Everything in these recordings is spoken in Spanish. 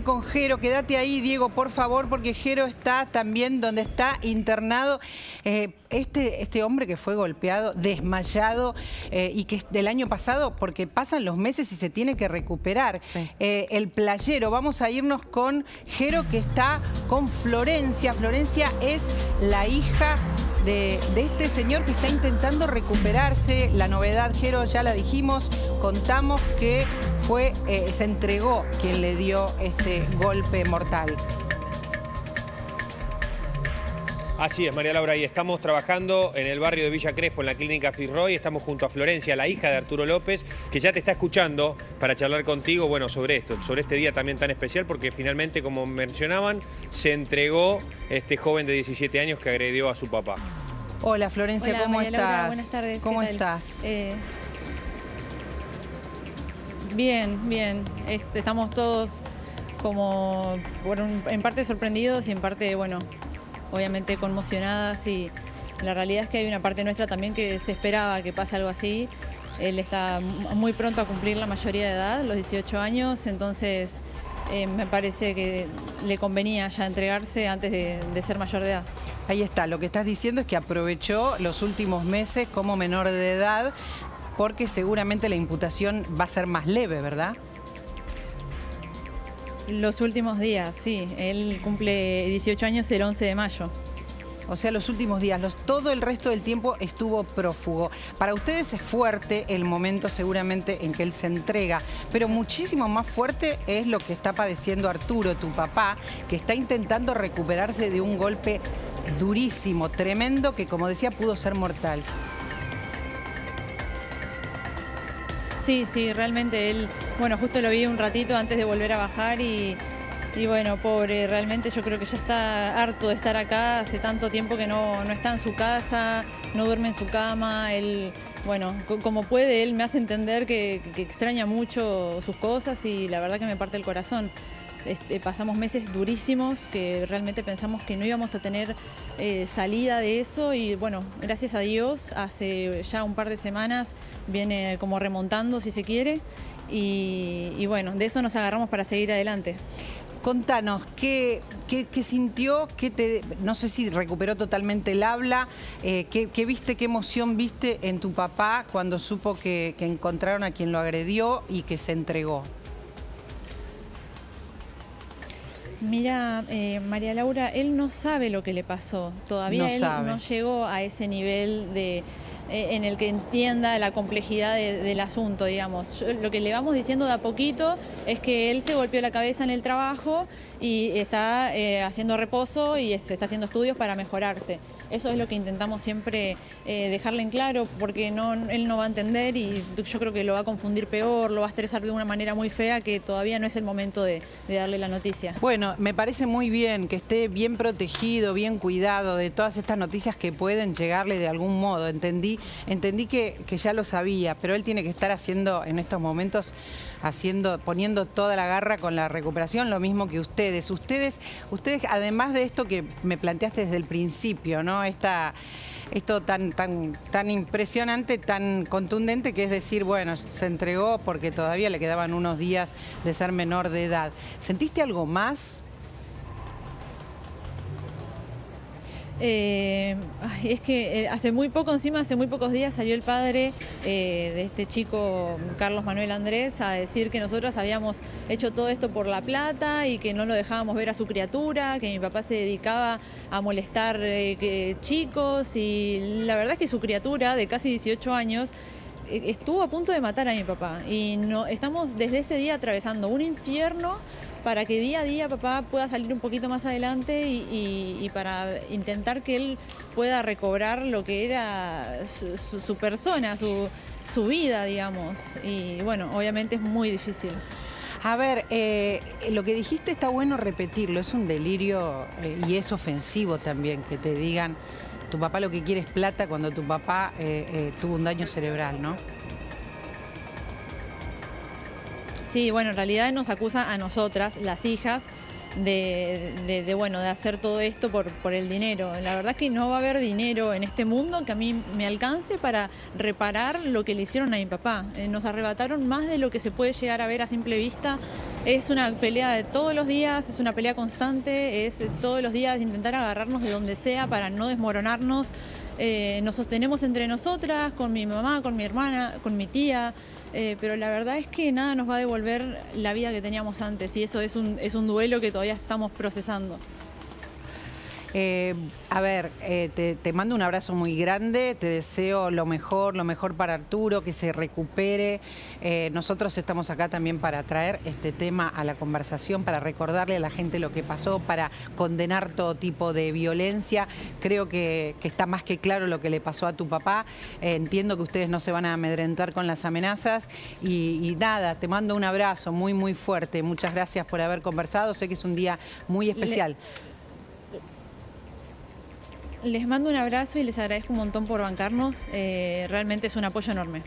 compartir con Jero. Quédate ahí, Diego, por favor, porque Jero está también donde está internado. Este hombre que fue golpeado, desmayado, y que es del año pasado, porque pasan los meses y se tiene que recuperar. Sí. El Playero. Vamos a irnos con Jero, que está con Florencia. Florencia es la hija de este señor que está intentando recuperarse. La novedad, Jero, ya la dijimos, contamos que fue, se entregó quien le dio este golpe mortal. Así es, María Laura, y estamos trabajando en el barrio de Villa Crespo, en la clínica Fitzroy. Estamos junto a Florencia, la hija de Arturo López, que ya te está escuchando para charlar contigo, bueno, sobre esto, sobre este día también tan especial, porque finalmente, como mencionaban, se entregó este joven de 17 años que agredió a su papá. Hola, Florencia. Hola, ¿cómo María estás? Laura, buenas tardes. ¿Cómo estás? Bien, bien. Estamos todos como, bueno, en parte sorprendidos y en parte, bueno, obviamente conmocionadas, y la realidad es que hay una parte nuestra también que se esperaba que pase algo así. Él está muy pronto a cumplir la mayoría de edad, los 18 años, entonces me parece que le convenía ya entregarse antes de ser mayor de edad. Ahí está, lo que estás diciendo es que aprovechó los últimos meses como menor de edad, porque seguramente la imputación va a ser más leve, ¿verdad? Los últimos días, sí. Él cumple 18 años el 11 de mayo. O sea, los últimos días, todo el resto del tiempo estuvo prófugo. Para ustedes es fuerte el momento seguramente en que él se entrega, pero muchísimo más fuerte es lo que está padeciendo Arturo, tu papá, que está intentando recuperarse de un golpe durísimo, tremendo, que, como decía, pudo ser mortal. Sí, sí, realmente él, bueno, justo lo vi un ratito antes de volver a bajar y bueno, pobre, realmente yo creo que ya está harto de estar acá, hace tanto tiempo que no está en su casa, no duerme en su cama, él, bueno, como puede, él me hace entender que extraña mucho sus cosas y la verdad que me parte el corazón. Pasamos meses durísimos que realmente pensamos que no íbamos a tener salida de eso y bueno, gracias a Dios, hace ya un par de semanas viene como remontando, si se quiere, y bueno, de eso nos agarramos para seguir adelante. Contanos, ¿qué sintió? No sé si recuperó totalmente el habla, ¿qué viste, qué emoción viste en tu papá cuando supo que encontraron a quien lo agredió y que se entregó? Mira, María Laura, él no sabe lo que le pasó. Todavía él no llegó a ese nivel en el que entienda la complejidad del asunto, digamos. Lo que le vamos diciendo de a poquito es que él se golpeó la cabeza en el trabajo y está haciendo reposo y se está haciendo estudios para mejorarse. Eso es lo que intentamos siempre dejarle en claro, porque él no va a entender y yo creo que lo va a confundir peor, lo va a estresar de una manera muy fea que todavía no es el momento de darle la noticia. Bueno, me parece muy bien que esté bien protegido, bien cuidado de todas estas noticias que pueden llegarle de algún modo. Entendí que ya lo sabía, pero él tiene que estar haciendo en estos momentos, poniendo toda la garra con la recuperación, lo mismo que ustedes. Ustedes, además de esto que me planteaste desde el principio, ¿no? Esto tan impresionante, tan contundente, que es decir, bueno, se entregó porque todavía le quedaban unos días de ser menor de edad. ¿Sentiste algo más? Es que hace muy pocos días salió el padre de este chico, Carlos Manuel Andrés, a decir que nosotros habíamos hecho todo esto por la plata y que no lo dejábamos ver a su criatura, que mi papá se dedicaba a molestar chicos, y la verdad es que su criatura de casi 18 años estuvo a punto de matar a mi papá y estamos desde ese día atravesando un infierno para que día a día papá pueda salir un poquito más adelante y para intentar que él pueda recobrar lo que era su persona, su vida, digamos. Y bueno, obviamente es muy difícil. A ver, lo que dijiste está bueno repetirlo, es un delirio y es ofensivo también que te digan tu papá lo que quiere es plata cuando tu papá tuvo un daño cerebral, ¿no? Sí, bueno, en realidad nos acusa a nosotras, las hijas, bueno, de hacer todo esto por el dinero. La verdad es que no va a haber dinero en este mundo que a mí me alcance para reparar lo que le hicieron a mi papá. Nos arrebataron más de lo que se puede llegar a ver a simple vista Es una pelea de todos los días, es una pelea constante, es todos los días intentar agarrarnos de donde sea para no desmoronarnos. Nos sostenemos entre nosotras, con mi mamá, con mi hermana, con mi tía, pero la verdad es que nada nos va a devolver la vida que teníamos antes y eso es un duelo que todavía estamos procesando. A ver, te mando un abrazo muy grande, te deseo lo mejor para Arturo, que se recupere. Nosotros estamos acá también para traer este tema a la conversación, para recordarle a la gente lo que pasó, para condenar todo tipo de violencia. Creo que está más que claro lo que le pasó a tu papá. Entiendo que ustedes no se van a amedrentar con las amenazas y nada, te mando un abrazo muy, muy fuerte. Muchas gracias por haber conversado, sé que es un día muy especial. Les mando un abrazo y les agradezco un montón por bancarnos, realmente es un apoyo enorme.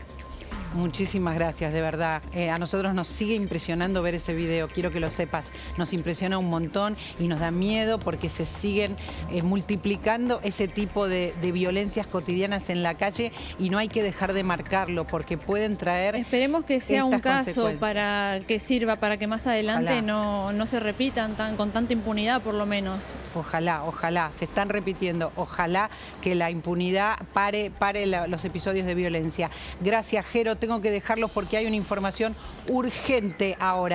Muchísimas gracias, de verdad. A nosotros nos sigue impresionando ver ese video, quiero que lo sepas. Nos impresiona un montón y nos da miedo porque se siguen multiplicando ese tipo de violencias cotidianas en la calle y no hay que dejar de marcarlo porque pueden traer... Esperemos que sea un caso para que sirva, para que más adelante no se repitan con tanta impunidad por lo menos. Ojalá, ojalá, se están repitiendo. Ojalá que la impunidad pare los episodios de violencia. Gracias, Jero. Tengo que dejarlos porque hay una información urgente ahora.